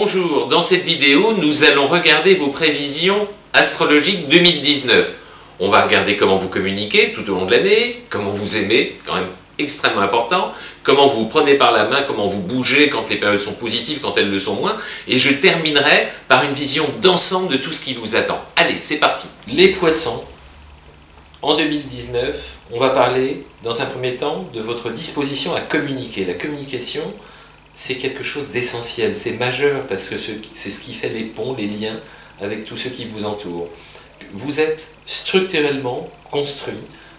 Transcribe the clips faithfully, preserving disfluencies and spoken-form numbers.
Bonjour, dans cette vidéo, nous allons regarder vos prévisions astrologiques deux mille dix-neuf. On va regarder comment vous communiquez tout au long de l'année, comment vous aimez, quand même extrêmement important, comment vous prenez par la main, comment vous bougez quand les périodes sont positives, quand elles le sont moins, et je terminerai par une vision d'ensemble de tout ce qui vous attend. Allez, c'est parti. Les Poissons, en deux mille dix-neuf, on va parler, dans un premier temps, de votre disposition à communiquer. La communication, c'est quelque chose d'essentiel, c'est majeur, parce que c'est ce qui fait les ponts, les liens avec tous ceux qui vous entourent. Vous êtes structurellement construit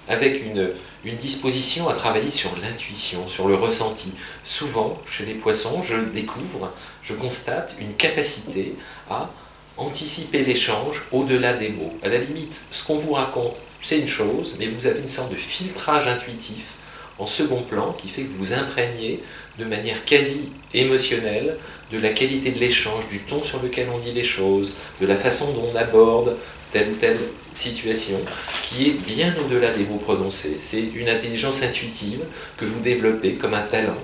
avec une, une disposition à travailler sur l'intuition, sur le ressenti. Souvent, chez les Poissons, je découvre, je constate une capacité à anticiper l'échange au-delà des mots. À la limite, ce qu'on vous raconte, c'est une chose, mais vous avez une sorte de filtrage intuitif en second plan, qui fait que vous imprégnez de manière quasi émotionnelle de la qualité de l'échange, du ton sur lequel on dit les choses, de la façon dont on aborde telle ou telle situation, qui est bien au-delà des mots prononcés. C'est une intelligence intuitive que vous développez comme un talent,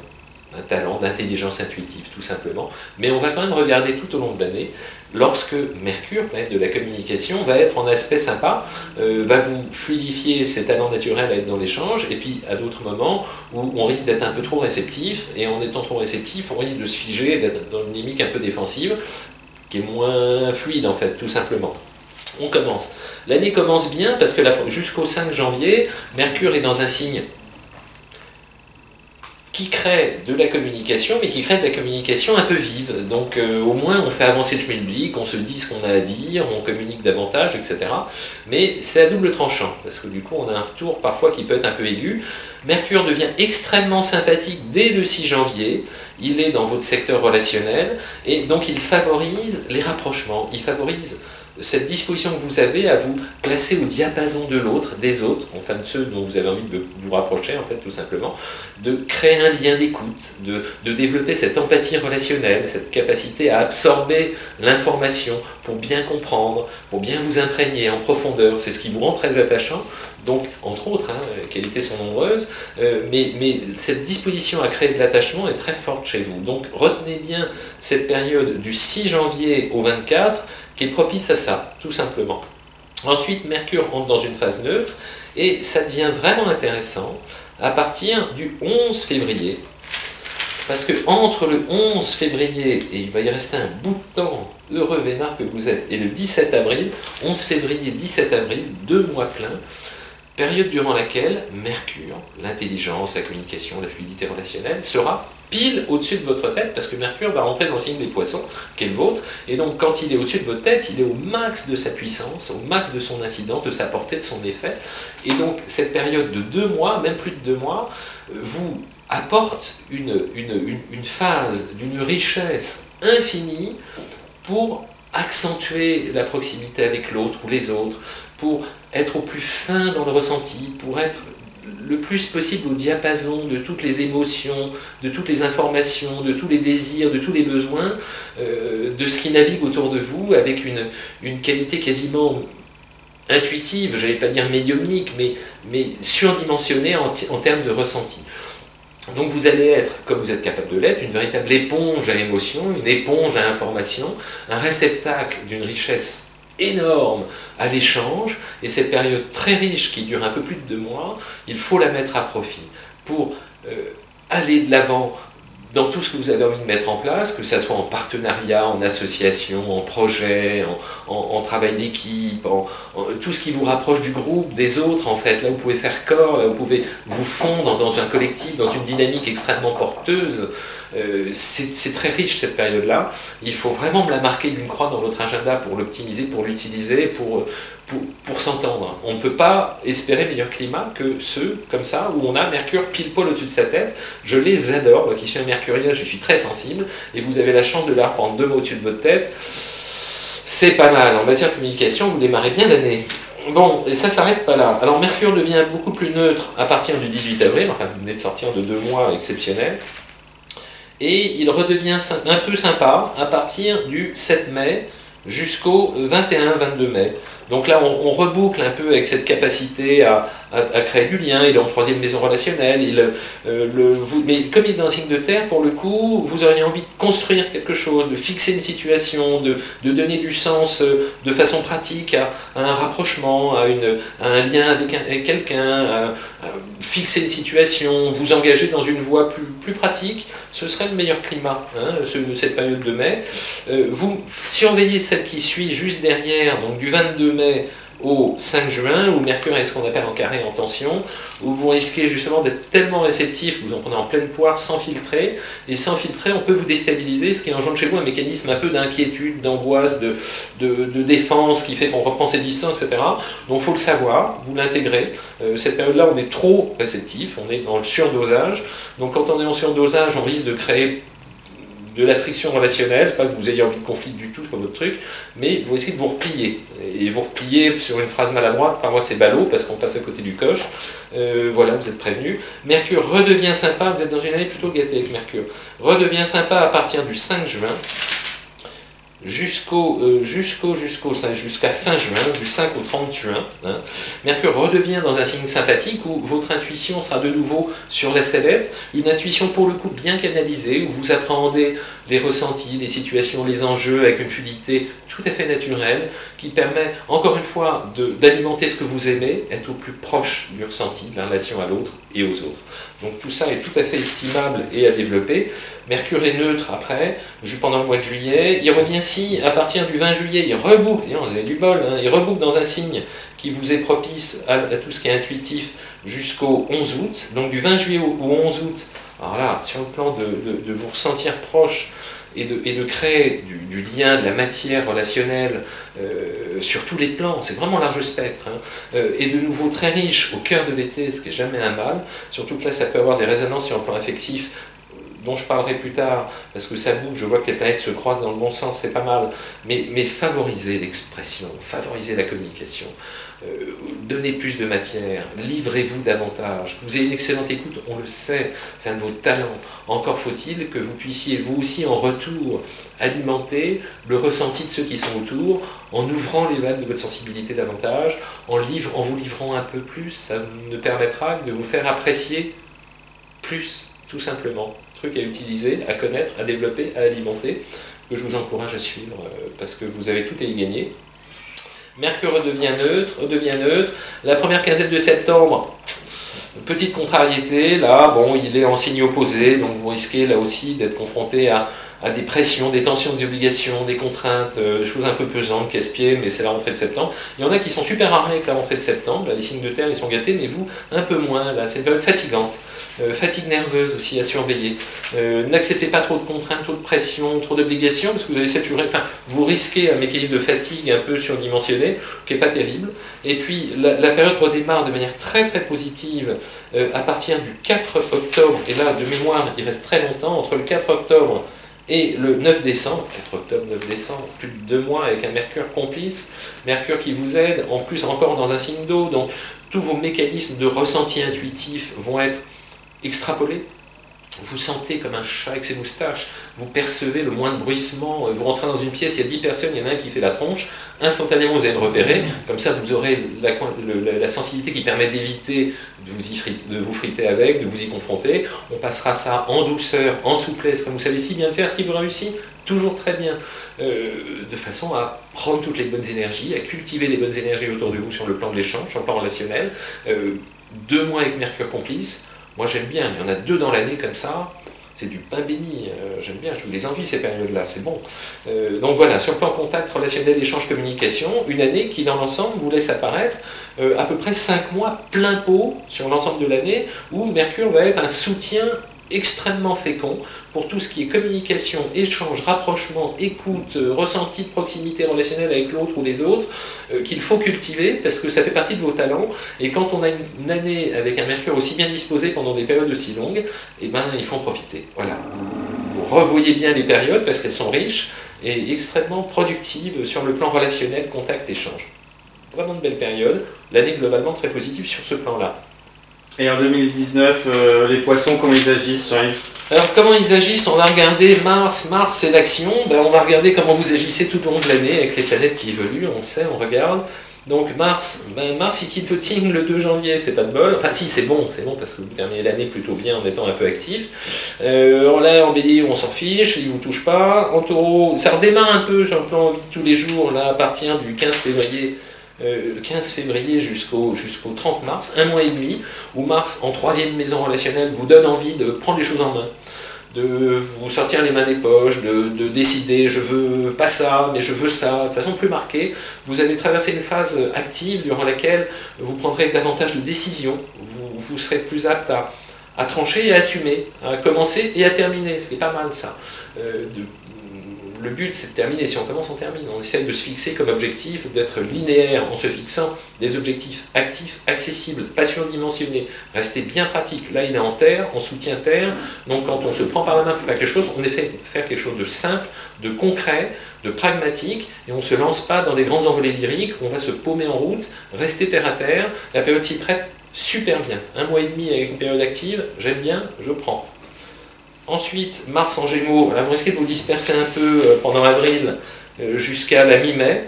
un talent d'intelligence intuitive tout simplement. Mais on va quand même regarder tout au long de l'année, lorsque Mercure, planète de la communication, va être en aspect sympa, euh, va vous fluidifier ces talents naturels à être dans l'échange, et puis à d'autres moments où on risque d'être un peu trop réceptif, et en étant trop réceptif, on risque de se figer, d'être dans une dynamique un peu défensive, qui est moins fluide en fait, tout simplement. On commence. L'année commence bien, parce que jusqu'au cinq janvier, Mercure est dans un signe qui crée de la communication, mais qui crée de la communication un peu vive. Donc euh, au moins on fait avancer le schmilblick, on se dit ce qu'on a à dire, on communique davantage, et cetera. Mais c'est à double tranchant, parce que du coup on a un retour parfois qui peut être un peu aigu. Mercure devient extrêmement sympathique dès le six janvier, il est dans votre secteur relationnel, et donc il favorise les rapprochements, il favorise cette disposition que vous avez à vous placer au diapason de l'autre, des autres, enfin de ceux dont vous avez envie de vous rapprocher, en fait, tout simplement, de créer un lien d'écoute, de, de développer cette empathie relationnelle, cette capacité à absorber l'information pour bien comprendre, pour bien vous imprégner en profondeur. C'est ce qui vous rend très attachant, donc, entre autres, hein, les qualités sont nombreuses, euh, mais, mais cette disposition à créer de l'attachement est très forte chez vous. Donc, retenez bien cette période du six janvier au vingt-quatre, qui est propice à ça, tout simplement. Ensuite, Mercure entre dans une phase neutre, et ça devient vraiment intéressant à partir du onze février, parce que entre le onze février, et il va y rester un bout de temps, heureux vénard que vous êtes, et le dix-sept avril, onze février, dix-sept avril, deux mois pleins, période durant laquelle Mercure, l'intelligence, la communication, la fluidité relationnelle, sera pile au-dessus de votre tête, parce que Mercure va rentrer dans le signe des Poissons, qui est le vôtre, et donc quand il est au-dessus de votre tête, il est au max de sa puissance, au max de son incidence, de sa portée, de son effet, et donc cette période de deux mois, même plus de deux mois, vous apporte une, une, une, une phase d'une richesse infinie pour accentuer la proximité avec l'autre ou les autres, pour être au plus fin dans le ressenti, pour être le plus possible au diapason de toutes les émotions, de toutes les informations, de tous les désirs, de tous les besoins, euh, de ce qui navigue autour de vous, avec une, une qualité quasiment intuitive, j'allais pas dire médiumnique, mais, mais surdimensionnée en, en termes de ressenti. Donc vous allez être, comme vous êtes capable de l'être, une véritable éponge à l'émotion, une éponge à l'information, un réceptacle d'une richesse énorme à l'échange, et cette période très riche qui dure un peu plus de deux mois, il faut la mettre à profit pour euh, aller de l'avant dans tout ce que vous avez envie de mettre en place, que ce soit en partenariat, en association, en projet, en, en, en travail d'équipe, en, en, tout ce qui vous rapproche du groupe, des autres en fait, là vous pouvez faire corps, là vous pouvez vous fondre dans un collectif, dans une dynamique extrêmement porteuse. Euh, c'est très riche cette période-là, il faut vraiment la marquer d'une croix dans votre agenda pour l'optimiser, pour l'utiliser, pour, pour, pour s'entendre. On ne peut pas espérer meilleur climat que ceux comme ça, où on a Mercure pile poil au-dessus de sa tête. Je les adore, moi qui suis un mercurien, je suis très sensible, et vous avez la chance de la reprendre deux mots au-dessus de votre tête, c'est pas mal. En matière de communication, vous démarrez bien l'année. Bon, et ça s'arrête pas là. Alors Mercure devient beaucoup plus neutre à partir du dix-huit avril, enfin vous venez de sortir de deux mois exceptionnels, et il redevient un peu sympa à partir du sept mai jusqu'au vingt-et-un vingt-deux mai. Donc là, on, on reboucle un peu avec cette capacité à, à, à créer du lien. Il est en troisième maison relationnelle. Il, euh, le, vous, mais comme il est dans un signe de terre, pour le coup, vous auriez envie de construire quelque chose, de fixer une situation, de, de donner du sens euh, de façon pratique à, à un rapprochement, à, une, à un lien avec, avec quelqu'un, à, à fixer une situation, vous engager dans une voie plus, plus pratique. Ce serait le meilleur climat, hein, ce, cette période de mai. Euh, vous surveillez celle qui suit juste derrière, donc du vingt-deux mai au cinq juin, où Mercure est ce qu'on appelle en carré en tension, où vous risquez justement d'être tellement réceptif que vous en prenez en pleine poire sans filtrer, et sans filtrer on peut vous déstabiliser, ce qui engendre chez vous un mécanisme un peu d'inquiétude, d'angoisse, de, de, de défense, qui fait qu'on reprend ses distances, et cetera. Donc il faut le savoir, vous l'intégrez. Euh, cette période-là, on est trop réceptif, on est dans le surdosage, donc quand on est en surdosage, on risque de créer de la friction relationnelle. C'est pas que vous ayez envie de conflit du tout sur votre truc, mais vous essayez de vous replier, et vous replier sur une phrase maladroite, par moi c'est ballot, parce qu'on passe à côté du coche, euh, voilà, vous êtes prévenu. Mercure redevient sympa, vous êtes dans une année plutôt gâtée avec Mercure, redevient sympa à partir du cinq juin, jusqu'au euh, jusqu'au jusqu'au jusqu'à fin juin, du cinq au trente juin, hein. Mercure redevient dans un signe sympathique où votre intuition sera de nouveau sur la sellette, une intuition pour le coup bien canalisée, où vous appréhendez les ressentis, les situations, les enjeux avec une fluidité tout à fait naturelle, qui permet encore une fois d'alimenter ce que vous aimez, être au plus proche du ressenti, de la relation à l'autre et aux autres. Donc tout ça est tout à fait estimable et à développer. Mercure est neutre après, pendant le mois de juillet, il revient si à partir du vingt juillet, il reboucle, et on a du bol, hein, il reboucle dans un signe qui vous est propice à, à tout ce qui est intuitif jusqu'au onze août, donc du vingt juillet au, au onze août, alors là, sur le plan de, de, de vous ressentir proche, Et de, et de créer du, du lien, de la matière relationnelle euh, sur tous les plans, c'est vraiment large spectre, hein, euh, et de nouveau très riche au cœur de l'été, ce qui n'est jamais un mal, surtout que là ça peut avoir des résonances sur le plan affectif, dont je parlerai plus tard, parce que ça bouge, je vois que les planètes se croisent dans le bon sens, c'est pas mal, mais, mais favoriser l'expression, favoriser la communication, euh, donnez plus de matière, livrez-vous davantage, vous avez une excellente écoute, on le sait, c'est un de vos talents, encore faut-il que vous puissiez vous aussi en retour alimenter le ressenti de ceux qui sont autour, en ouvrant les vannes de votre sensibilité davantage, en, livre, en vous livrant un peu plus, ça ne permettra de vous faire apprécier plus, tout simplement, truc à utiliser, à connaître, à développer, à alimenter, que je vous encourage à suivre, euh, parce que vous avez tout à y gagner. Mercure redevient neutre, redevient neutre, la première quinzaine de septembre, petite contrariété, là, bon, il est en signe opposé, donc vous risquez là aussi d'être confronté à, à des pressions, des tensions, des obligations, des contraintes, euh, des choses un peu pesantes, casse-pieds, mais c'est la rentrée de septembre. Il y en a qui sont super armés avec la rentrée de septembre, là, les signes de terre, ils sont gâtés, mais vous, un peu moins, là, c'est une période fatigante, euh, fatigue nerveuse aussi à surveiller. Euh, N'acceptez pas trop de contraintes, trop de pressions, trop d'obligations, parce que vous allez saturer, enfin, vous risquez un mécanisme de fatigue un peu surdimensionné, qui n'est pas terrible. Et puis, la, la période redémarre de manière très très positive, euh, à partir du quatre octobre, et là, de mémoire, il reste très longtemps, entre le quatre octobre et le neuf décembre, quatre octobre, neuf décembre, plus de deux mois avec un Mercure complice, Mercure qui vous aide, en plus encore dans un signe d'eau, donc tous vos mécanismes de ressenti intuitif vont être extrapolés. Vous sentez comme un chat avec ses moustaches, vous percevez le moindre bruissement, vous rentrez dans une pièce, il y a dix personnes, il y en a un qui fait la tronche, instantanément vous allez le repérer, comme ça vous aurez la, la, la sensibilité qui permet d'éviter de vous y friter, de vous friter avec, de vous y confronter. On passera ça en douceur, en souplesse, comme vous savez si bien le faire, ce qui vous réussit, toujours très bien, euh, de façon à prendre toutes les bonnes énergies, à cultiver les bonnes énergies autour de vous sur le plan de l'échange, sur le plan relationnel. Euh, deux mois avec Mercure complice, moi j'aime bien, il y en a deux dans l'année comme ça, c'est du pain béni, euh, j'aime bien, je vous les envie ces périodes-là, c'est bon. Euh, donc voilà, sur le plan contact, relationnel, échange, communication, une année qui dans l'ensemble vous laisse apparaître euh, à peu près cinq mois plein pot sur l'ensemble de l'année, où Mercure va être un soutien extrêmement fécond pour tout ce qui est communication, échange, rapprochement, écoute, euh, ressenti de proximité relationnelle avec l'autre ou les autres, euh, qu'il faut cultiver parce que ça fait partie de vos talents, et quand on a une, une année avec un Mercure aussi bien disposé pendant des périodes aussi longues, et ben, il faut en profiter. Voilà. Revoyez bien les périodes parce qu'elles sont riches et extrêmement productives sur le plan relationnel, contact, échange. Vraiment de belles périodes, l'année globalement très positive sur ce plan-là. Et en deux mille dix-neuf, euh, les poissons, comment ils agissent, Jean-Yves ? Alors, comment ils agissent ? On va regarder Mars. Mars, c'est l'action. Ben, on va regarder comment vous agissez tout au long de l'année avec les planètes qui évoluent. On sait, on regarde. Donc Mars, ben Mars il quitte votre signe le deux janvier, c'est pas de bol. Enfin si, c'est bon, c'est bon parce que vous terminez l'année plutôt bien en étant un peu actif. Euh, là en Bélier on s'en fiche, il vous touche pas. En Taureau, ça redémarre un peu sur le plan envie de tous les jours, là à partir du quinze février. Euh, le quinze février jusqu'au jusqu'au trente mars, un mois et demi, où Mars, en troisième maison relationnelle, vous donne envie de prendre les choses en main, de vous sortir les mains des poches, de, de décider, je veux pas ça, mais je veux ça, de façon plus marquée. Vous allez traverser une phase active durant laquelle vous prendrez davantage de décisions, vous, vous serez plus apte à, à trancher et à assumer, à commencer et à terminer, ce qui est pas mal ça. Euh, de, Le but, c'est de terminer. Si on commence, on termine. On essaye de se fixer comme objectif, d'être linéaire en se fixant des objectifs actifs, accessibles, pas surdimensionnés. Rester bien pratique. Là, il est en terre, en soutien terre. Donc, quand on se prend par la main pour faire quelque chose, on essaie de faire quelque chose de simple, de concret, de pragmatique, et on ne se lance pas dans des grandes envolées lyriques. On va se paumer en route, rester terre à terre. La période s'y prête super bien. Un mois et demi avec une période active, j'aime bien, je prends. Ensuite, Mars en Gémeaux, vous risquez de vous disperser un peu pendant avril jusqu'à la mi-mai.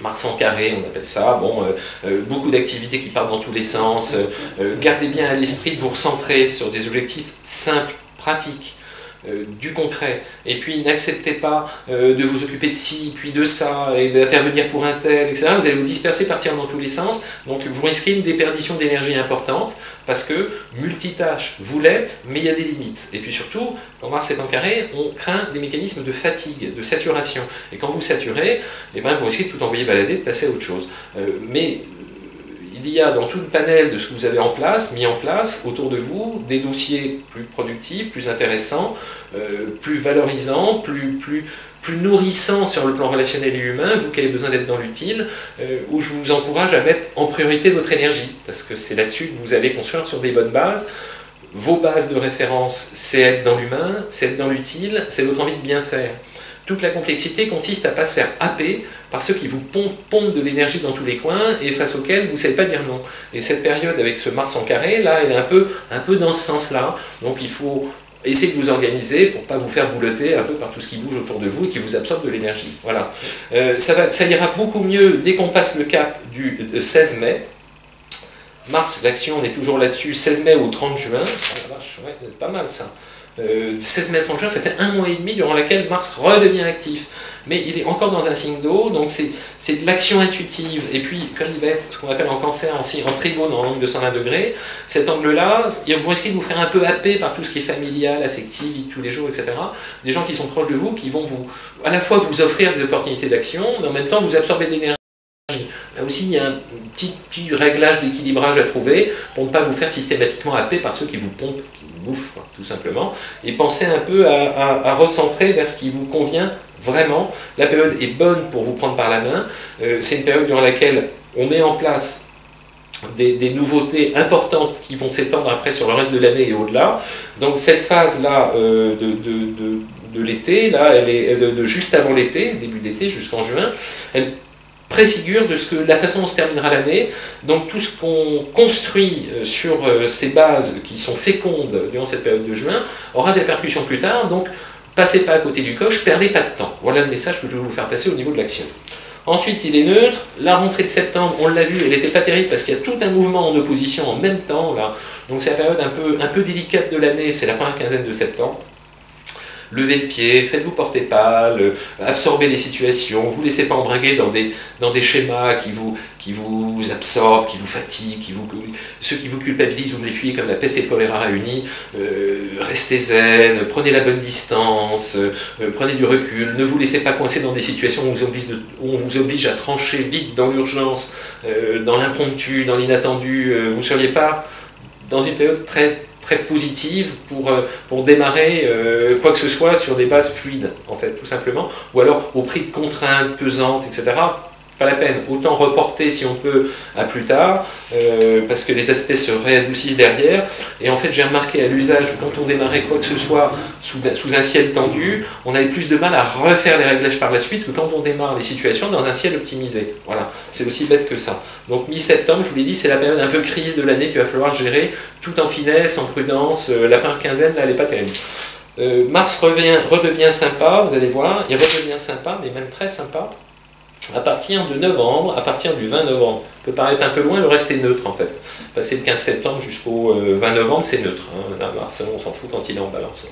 Mars en carré, on appelle ça. Bon, euh, beaucoup d'activités qui partent dans tous les sens. Euh, gardez bien à l'esprit de vous recentrer sur des objectifs simples, pratiques, euh, du concret. Et puis, n'acceptez pas euh, de vous occuper de ci, puis de ça, et d'intervenir pour un tel, et cetera. Vous allez vous disperser, partir dans tous les sens. Donc, vous risquez une déperdition d'énergie importante. Parce que multitâche, vous l'êtes, mais il y a des limites. Et puis surtout, quand Mars est en carré, on craint des mécanismes de fatigue, de saturation. Et quand vous saturez, eh ben, vous risquez de tout envoyer balader, de passer à autre chose. Euh, mais il y a dans tout le panel de ce que vous avez en place, mis en place, autour de vous, des dossiers plus productifs, plus intéressants, euh, plus valorisants, plus... plus plus nourrissant sur le plan relationnel et humain, vous qui avez besoin d'être dans l'utile, euh, où je vous encourage à mettre en priorité votre énergie, parce que c'est là-dessus que vous allez construire sur des bonnes bases. Vos bases de référence, c'est être dans l'humain, c'est être dans l'utile, c'est votre envie de bien faire. Toute la complexité consiste à ne pas se faire happer par ceux qui vous pompent, pompent de l'énergie dans tous les coins et face auxquels vous ne savez pas dire non. Et cette période avec ce Mars en carré, là, elle est un peu, un peu dans ce sens-là, donc il faut... essayez de vous organiser pour ne pas vous faire boulotter un peu par tout ce qui bouge autour de vous et qui vous absorbe de l'énergie. Voilà. Euh, ça, va, ça ira beaucoup mieux dès qu'on passe le cap du seize mai. Mars, l'action, on est toujours là-dessus, seize mai au trente juin. Ah la vache, ouais, pas mal ça. Euh, seize mai à trente juin, ça fait un mois et demi durant lequel Mars redevient actif. Mais il est encore dans un signe d'eau, donc c'est de l'action intuitive. Et puis, comme il va être ce qu'on appelle en cancer, en, en trigone, en angle de cent vingt degrés, cet angle-là, vous risquez de vous faire un peu happer par tout ce qui est familial, affectif, vie de tous les jours, et cetera. Des gens qui sont proches de vous, qui vont vous, à la fois vous offrir des opportunités d'action, mais en même temps vous absorber de l'énergie. Là aussi, il y a un petit, petit réglage d'équilibrage à trouver pour ne pas vous faire systématiquement happer par ceux qui vous pompent, qui vous bouffent, quoi, tout simplement. Et pensez un peu à, à, à recentrer vers ce qui vous convient vraiment. La période est bonne pour vous prendre par la main. Euh, c'est une période durant laquelle on met en place des, des nouveautés importantes qui vont s'étendre après sur le reste de l'année et au-delà. Donc cette phase-là euh, de... de, de, de l'été, là, elle est de, de juste avant l'été, début d'été jusqu'en juin, elle préfigure de ce que, la façon dont se terminera l'année. Donc tout ce qu'on construit sur ces bases qui sont fécondes durant cette période de juin aura des répercussions plus tard, donc passez pas à côté du coche, perdez pas de temps. Voilà le message que je veux vous faire passer au niveau de l'action. Ensuite, il est neutre. La rentrée de septembre, on l'a vu, elle n'était pas terrible parce qu'il y a tout un mouvement en opposition en même temps, là. Donc c'est la période un peu, un peu délicate de l'année, c'est la première quinzaine de septembre. Levez le pied, faites-vous porter pâle, absorbez les situations, vous laissez pas embringuer dans des, dans des schémas qui vous, qui vous absorbent, qui vous fatiguent, qui vous, ceux qui vous culpabilisent, vous les fuyez comme la peste et le choléra réunis. Euh, restez zen, prenez la bonne distance, euh, prenez du recul, ne vous laissez pas coincer dans des situations où on vous oblige, de, où on vous oblige à trancher vite dans l'urgence, euh, dans l'impromptu, dans l'inattendu. Euh, vous ne seriez pas dans une période très... très positive pour, pour démarrer euh, quoi que ce soit sur des bases fluides, en fait, tout simplement, ou alors au prix de contraintes pesantes, et cetera. Pas la peine, autant reporter si on peut à plus tard, euh, parce que les aspects se réadoucissent derrière, et en fait j'ai remarqué à l'usage, quand on démarrait quoi que ce soit sous, sous un ciel tendu, on avait plus de mal à refaire les réglages par la suite que quand on démarre les situations dans un ciel optimisé. Voilà, c'est aussi bête que ça. Donc mi-septembre, je vous l'ai dit, c'est la période un peu crise de l'année qu'il va falloir gérer, tout en finesse, en prudence, euh, la première quinzaine, là, elle n'est pas terrible. Euh, Mars revient, redevient sympa, vous allez voir, il redevient sympa, mais même très sympa. à partir de novembre, à partir du vingt novembre, peut paraître un peu loin, le reste est neutre en fait. Passer le quinze septembre jusqu'au vingt novembre, c'est neutre. Hein. Là, Mars, on s'en fout quand il est en balance.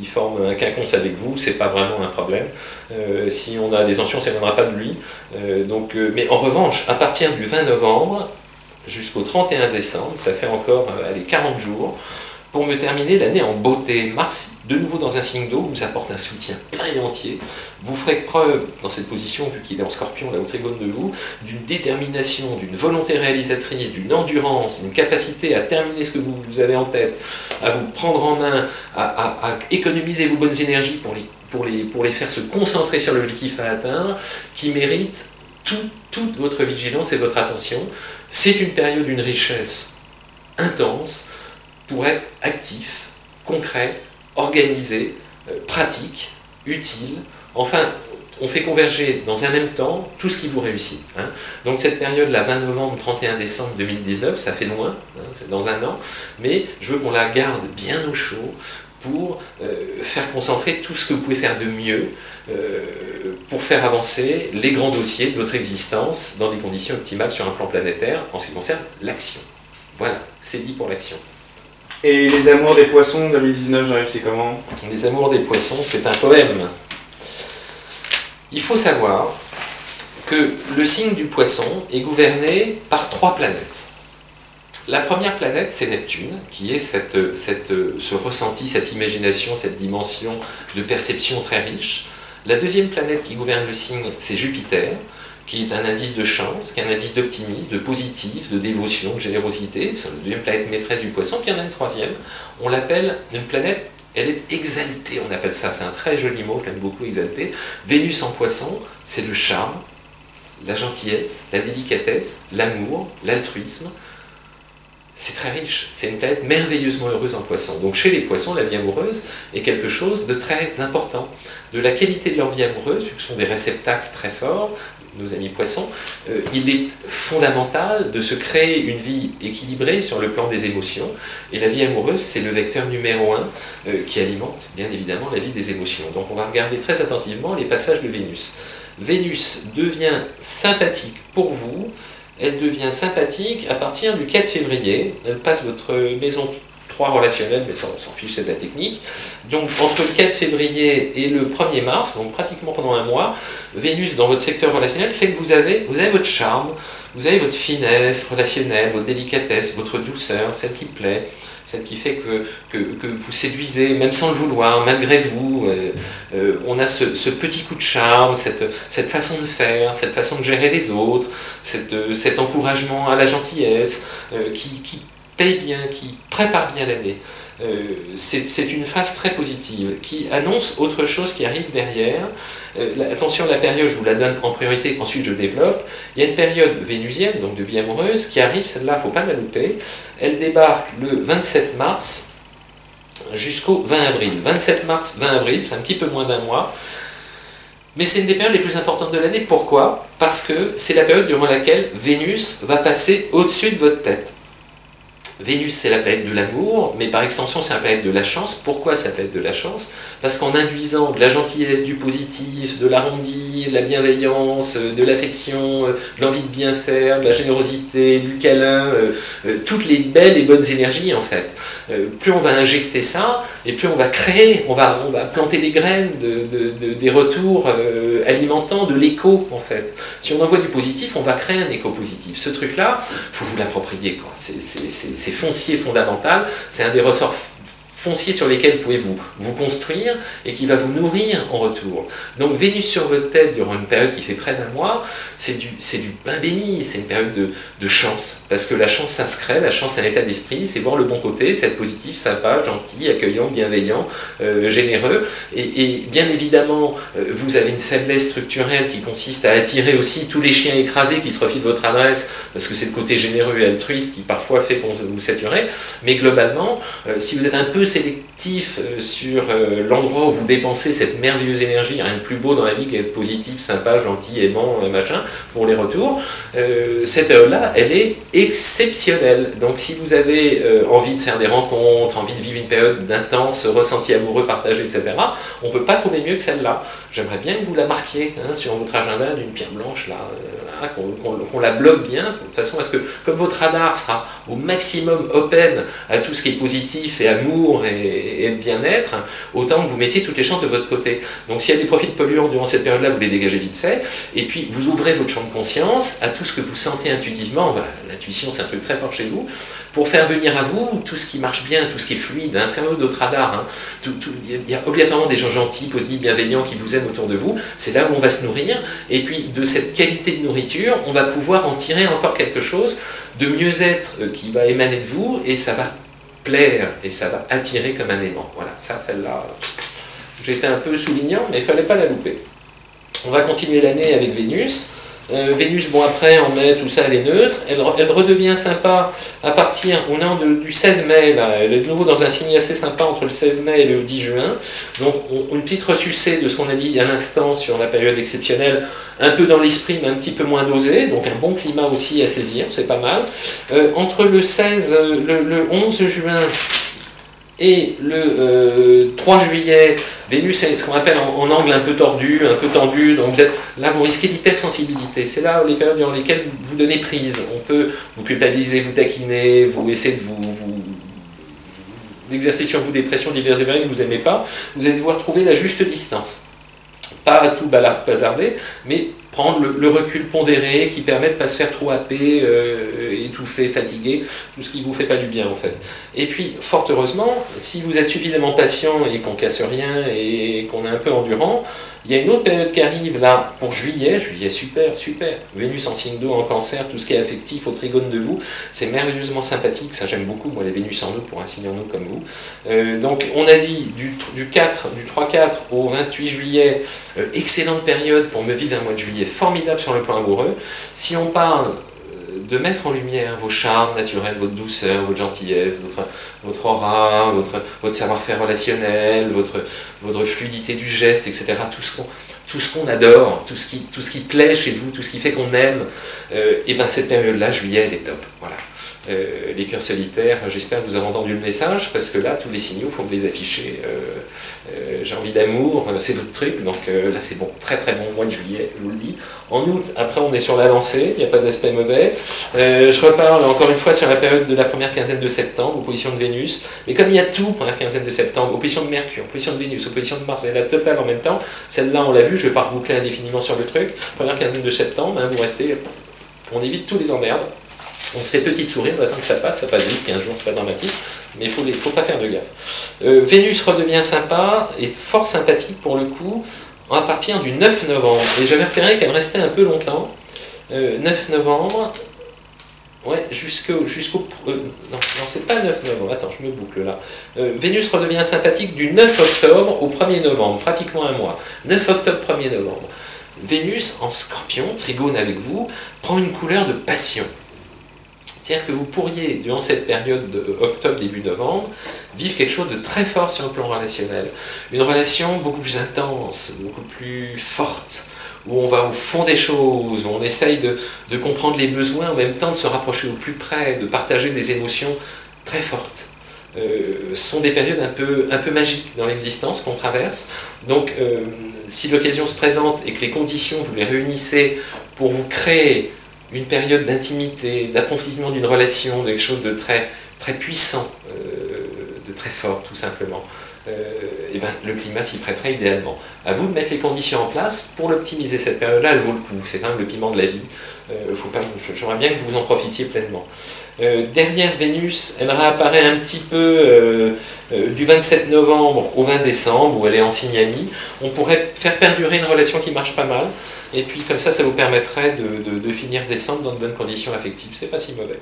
Il forme un quinconce avec vous, c'est pas vraiment un problème. Euh, si on a des tensions, ça ne viendra pas de lui. Euh, donc, euh, mais en revanche, à partir du vingt novembre jusqu'au trente et un décembre, ça fait encore euh, allez, quarante jours, pour me terminer l'année en beauté. Mars, de nouveau dans un signe d'eau, vous apporte un soutien plein et entier. Vous ferez preuve, dans cette position, vu qu'il est en scorpion, là au trigone de vous, d'une détermination, d'une volonté réalisatrice, d'une endurance, d'une capacité à terminer ce que vous, vous avez en tête, à vous prendre en main, à, à, à économiser vos bonnes énergies pour les, pour les, pour les faire se concentrer sur l'objectif à atteindre, qui mérite tout, toute votre vigilance et votre attention. C'est une période d'une richesse intense, pour être actif, concret, organisé, pratique, utile. Enfin, on fait converger dans un même temps tout ce qui vous réussit. Hein. Donc cette période-là, vingt novembre, trente et un décembre deux mille dix-neuf, ça fait loin, hein, c'est dans un an, mais je veux qu'on la garde bien au chaud pour euh, faire concentrer tout ce que vous pouvez faire de mieux, euh, pour faire avancer les grands dossiers de votre existence dans des conditions optimales sur un plan planétaire en ce qui concerne l'action. Voilà, c'est dit pour l'action. Et les amours des poissons deux mille dix-neuf, Jean-Yves, c'est comment? Les amours des poissons, c'est un poème. Il faut savoir que le signe du poisson est gouverné par trois planètes. La première planète, c'est Neptune, qui est cette, cette, ce ressenti, cette imagination, cette dimension de perception très riche. La deuxième planète qui gouverne le signe, c'est Jupiter, qui est un indice de chance, qui est un indice d'optimisme, de positif, de dévotion, de générosité. C'est la deuxième planète maîtresse du poisson. Puis il y en a une troisième, on l'appelle une planète, elle est exaltée, on appelle ça, c'est un très joli mot, je l'aime beaucoup, exaltée. Vénus en poisson, c'est le charme, la gentillesse, la délicatesse, l'amour, l'altruisme. C'est très riche, c'est une planète merveilleusement heureuse en poisson. Donc chez les poissons, la vie amoureuse est quelque chose de très important. De la qualité de leur vie amoureuse, vu que ce sont des réceptacles très forts, nos amis poissons, euh, il est fondamental de se créer une vie équilibrée sur le plan des émotions, et la vie amoureuse, c'est le vecteur numéro un euh, qui alimente bien évidemment la vie des émotions. Donc on va regarder très attentivement les passages de Vénus. Vénus devient sympathique pour vous, elle devient sympathique à partir du quatre février, elle passe votre maison trois relationnelle, mais ça, on s'en fiche, c'est de la technique. Donc entre le quatre février et le premier mars, donc pratiquement pendant un mois, Vénus dans votre secteur relationnel fait que vous avez, vous avez votre charme, vous avez votre finesse relationnelle, votre délicatesse, votre douceur, celle qui plaît, celle qui fait que, que, que vous séduisez, même sans le vouloir, malgré vous. Euh, euh, on a ce, ce petit coup de charme, cette, cette façon de faire, cette façon de gérer les autres, cette, euh, cet encouragement à la gentillesse euh, qui, qui paye bien, qui prépare bien l'année. Euh, c'est une phase très positive qui annonce autre chose qui arrive derrière. Euh, la, attention, la période, je vous la donne en priorité, ensuite je développe. Il y a une période vénusienne, donc de vie amoureuse, qui arrive, celle-là, il ne faut pas la louper. Elle débarque le vingt-sept mars jusqu'au vingt avril. vingt-sept mars, vingt avril, c'est un petit peu moins d'un mois. Mais c'est une des périodes les plus importantes de l'année. Pourquoi? Parce que c'est la période durant laquelle Vénus va passer au-dessus de votre tête. Vénus, c'est la planète de l'amour, mais par extension, c'est la planète de la chance. Pourquoi c'est la planète de la chance? Parce qu'en induisant de la gentillesse, du positif, de l'arrondi, de la bienveillance, de l'affection, de l'envie de bien faire, de la générosité, du câlin, euh, euh, toutes les belles et bonnes énergies, en fait. Euh, plus on va injecter ça, et plus on va créer, on va, on va planter les graines de, de, de, des retours euh, alimentant de l'écho, en fait. Si on envoie du positif, on va créer un écho positif. Ce truc-là, il faut vous l'approprier, quoi. C'est... c'est foncier fondamental, c'est un des ressorts fonciers sur lesquels vous pouvez vous, vous construire et qui va vous nourrir en retour. Donc Vénus sur votre tête durant une période qui fait près d'un mois, c'est du, du pain béni, c'est une période de, de chance, parce que la chance ça se crée, la chance c'est un état d'esprit, c'est voir le bon côté, c'est être positif, sympa, gentil, accueillant, bienveillant, euh, généreux, et, et bien évidemment euh, vous avez une faiblesse structurelle qui consiste à attirer aussi tous les chiens écrasés qui se refient de votre adresse, parce que c'est le côté généreux et altruiste qui parfois fait qu'on vous sature, mais globalement, euh, si vous êtes un peu sélectif actif sur l'endroit où vous dépensez cette merveilleuse énergie, rien de plus beau dans la vie qu'être positif, sympa, gentil, aimant, machin, pour les retours, euh, cette période-là, elle est exceptionnelle. Donc si vous avez euh, envie de faire des rencontres, envie de vivre une période d'intense ressenti amoureux, partagé, et cetera, on ne peut pas trouver mieux que celle-là. J'aimerais bien que vous la marquiez hein, sur votre agenda d'une pierre blanche, là, là qu'on qu'on, qu'on la bloque bien, de façon à ce que, comme votre radar sera au maximum open à tout ce qui est positif et amour et, et bien-être, autant que vous mettiez toutes les chances de votre côté. Donc s'il y a des profils polluants durant cette période-là, vous les dégagez vite fait, et puis vous ouvrez votre champ de conscience à tout ce que vous sentez intuitivement, ben, l'intuition c'est un truc très fort chez vous, pour faire venir à vous tout ce qui marche bien, tout ce qui est fluide, hein, c'est un autre radar, il hein, y, y a obligatoirement des gens gentils, positifs, bienveillants, qui vous aiment autour de vous, c'est là où on va se nourrir, et puis de cette qualité de nourriture, on va pouvoir en tirer encore quelque chose de mieux-être qui va émaner de vous, et ça va plaire, et ça va attirer comme un aimant. Voilà, ça, celle-là, j'étais un peu soulignant, mais il ne fallait pas la louper. On va continuer l'année avec Vénus. Euh, Vénus, bon après, en mai, tout ça, elle est neutre. Elle, elle redevient sympa à partir, on est en de, du seize mai, là. Elle est de nouveau dans un signe assez sympa entre le seize mai et le dix juin. Donc, on, une petite ressucée de ce qu'on a dit à l'instant sur la période exceptionnelle, un peu dans l'esprit, mais un petit peu moins dosé. Donc, un bon climat aussi à saisir, c'est pas mal. Euh, entre le seize, le, le onze juin... et le euh, trois juillet, Vénus est ce qu'on appelle en, en angle un peu tordu, un peu tendu, donc vous êtes, là vous risquez l'hypersensibilité, c'est là les périodes dans lesquelles vous, vous donnez prise, on peut vous culpabiliser, vous taquiner, vous essayer de vous, vous exercer sur vous des pressions diverses et variées que vous n'aimez pas, vous allez devoir trouver la juste distance, pas tout bazarder, mais prendre le, le recul pondéré qui permet de ne pas se faire trop happer, euh, étouffer, fatiguer, tout ce qui ne vous fait pas du bien en fait. Et puis, fort heureusement, si vous êtes suffisamment patient et qu'on casse rien et qu'on est un peu endurant, il y a une autre période qui arrive là pour juillet, juillet super, super, Vénus en signe d'eau, en cancer, tout ce qui est affectif au trigone de vous, c'est merveilleusement sympathique, ça j'aime beaucoup, moi les Vénus en eau pour un signe en eau comme vous. Euh, donc on a dit du, du, du trois quatre au vingt-huit juillet, euh, excellente période pour me vivre un mois de juillet, formidable sur le plan amoureux. Si on parle de mettre en lumière vos charmes naturels, votre douceur, votre gentillesse, votre, votre aura, votre, votre savoir-faire relationnel, votre, votre fluidité du geste, et cetera. Tout ce qu'on, tout ce qu'on adore, tout ce, qui, tout ce qui plaît chez vous, tout ce qui fait qu'on aime, euh, et bien cette période-là, juillet, elle est top. Voilà. Euh, les cœurs solitaires, j'espère que vous avez entendu le message, parce que là, tous les signaux, il faut les afficher. Euh, euh, j'ai envie d'amour, c'est votre truc, donc euh, là c'est bon, très très bon mois de juillet, je vous le dis. En août, après on est sur la lancée, il n'y a pas d'aspect mauvais. Euh, je reparle encore une fois sur la période de la première quinzaine de septembre, aux positions de Vénus, mais comme il y a tout, première quinzaine de septembre, aux positions de Mercure, aux positions de Vénus, aux positions de Mars, elle est la totale en même temps, celle-là on l'a vu, je ne vais pas reboucler indéfiniment sur le truc, première quinzaine de septembre, hein, vous restez, on évite tous les emmerdes. On se fait petite sourire, on attend que ça passe, ça passe vite, quinze jours, c'est pas dramatique, mais il faut, faut pas faire de gaffe. Euh, Vénus redevient sympa, et fort sympathique pour le coup, à partir du neuf novembre. Et j'avais repéré qu'elle restait un peu longtemps. Euh, neuf novembre, ouais, jusqu'au... jusqu'au euh, non, non c'est pas neuf novembre, attends, je me boucle là. Euh, Vénus redevient sympathique du neuf octobre au premier novembre, pratiquement un mois. neuf octobre, premier novembre. Vénus, en scorpion, trigone avec vous, prend une couleur de passion. C'est-à-dire que vous pourriez, durant cette période d'octobre, début novembre, vivre quelque chose de très fort sur le plan relationnel. Une relation beaucoup plus intense, beaucoup plus forte, où on va au fond des choses, où on essaye de, de comprendre les besoins, en même temps de se rapprocher au plus près, de partager des émotions très fortes. Euh, sont des périodes un peu, un peu magiques dans l'existence qu'on traverse. Donc, euh, si l'occasion se présente et que les conditions, vous les réunissez pour vous créer une période d'intimité, d'approfondissement d'une relation, de quelque chose de très, très puissant, euh, de très fort tout simplement, euh, et ben, le climat s'y prêterait idéalement. À vous de mettre les conditions en place pour l'optimiser. Cette période-là, elle vaut le coup, c'est quand même le piment de la vie. Euh, faut pas, j'aimerais bien que vous en profitiez pleinement. Euh, derrière Vénus, elle réapparaît un petit peu euh, euh, du vingt-sept novembre au vingt décembre, où elle est en signe ami. On pourrait faire perdurer une relation qui marche pas mal, et puis comme ça, ça vous permettrait de, de, de finir décembre dans de bonnes conditions affectives. C'est pas si mauvais.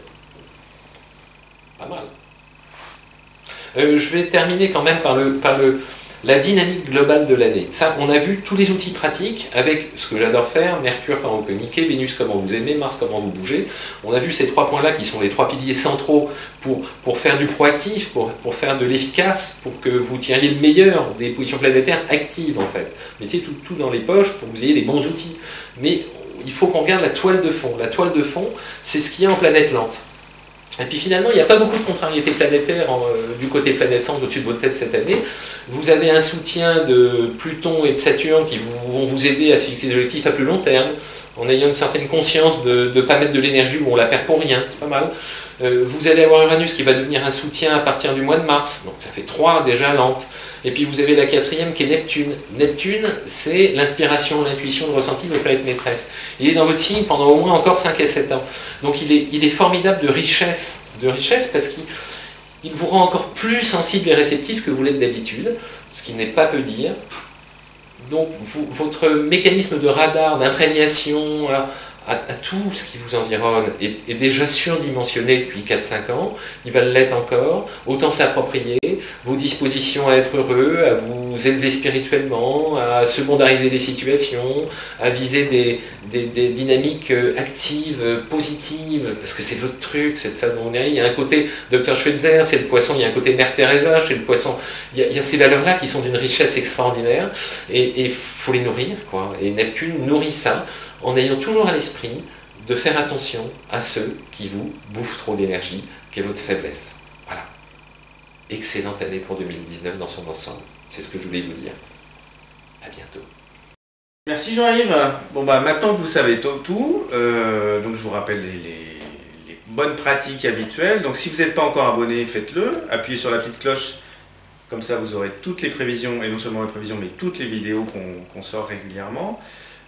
Pas mal. Euh, je vais terminer quand même par le, par le, la dynamique globale de l'année. Ça, on a vu tous les outils pratiques avec ce que j'adore faire, Mercure comment communiquer, Vénus comment vous aimez, Mars comment vous bougez. On a vu ces trois points-là qui sont les trois piliers centraux pour, pour faire du proactif, pour, pour faire de l'efficace, pour que vous tiriez le meilleur des positions planétaires actives en fait. Mettez tout, tout dans les poches pour que vous ayez les bons outils. Mais il faut qu'on regarde la toile de fond. La toile de fond, c'est ce qu'il y a en planète lente. Et puis finalement, il n'y a pas beaucoup de contrariétés planétaires en, euh, du côté planète centre au-dessus de votre tête cette année. Vous avez un soutien de Pluton et de Saturne qui vous, vont vous aider à se fixer des objectifs à plus long terme, en ayant une certaine conscience de ne pas mettre de l'énergie où on la perd pour rien, c'est pas mal. Euh, vous allez avoir Uranus qui va devenir un soutien à partir du mois de mars, donc ça fait trois déjà lentes. Et puis vous avez la quatrième qui est Neptune. Neptune, c'est l'inspiration, l'intuition, le ressenti de votre planète maîtresse. Il est dans votre signe pendant au moins encore cinq à sept ans. Donc il est, il est formidable de richesse, de richesse parce qu'il il vous rend encore plus sensible et réceptif que vous l'êtes d'habitude, ce qui n'est pas peu dire. Donc vous, votre mécanisme de radar, d'imprégnation à, à, à tout ce qui vous environne est, est déjà surdimensionné depuis quatre cinq ans, il va l'être encore, autant s'approprier vos dispositions à être heureux, à vous élever spirituellement, à secondariser des situations, à viser des, des, des dynamiques actives, positives, parce que c'est votre truc, c'est de ça dont on est. Il y a un côté docteur Schweitzer, c'est le poisson, il y a un côté Mère Teresa, c'est le poisson. Il y a, il y a ces valeurs-là qui sont d'une richesse extraordinaire, et il faut les nourrir, quoi. Et Neptune nourrit ça, en ayant toujours à l'esprit de faire attention à ceux qui vous bouffent trop d'énergie, qui est votre faiblesse. Voilà. Excellente année pour deux mille dix-neuf dans son ensemble. C'est ce que je voulais vous dire. À bientôt. Merci Jean-Yves. Bon bah maintenant que vous savez tout, euh, donc je vous rappelle les, les, les bonnes pratiques habituelles. Donc si vous n'êtes pas encore abonné, faites-le. Appuyez sur la petite cloche, comme ça vous aurez toutes les prévisions, et non seulement les prévisions, mais toutes les vidéos qu'on qu'on sort régulièrement.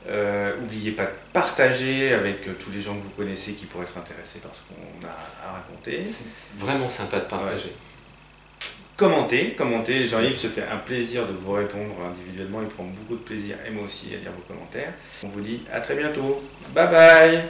Euh, n'oubliez pas de partager avec euh, tous les gens que vous connaissez qui pourraient être intéressés par ce qu'on a à raconter. C'est vraiment sympa de partager. Ouais. Commentez, commentez, Jean-Yves se fait un plaisir de vous répondre individuellement, il prend beaucoup de plaisir et moi aussi à lire vos commentaires. On vous dit à très bientôt, bye bye.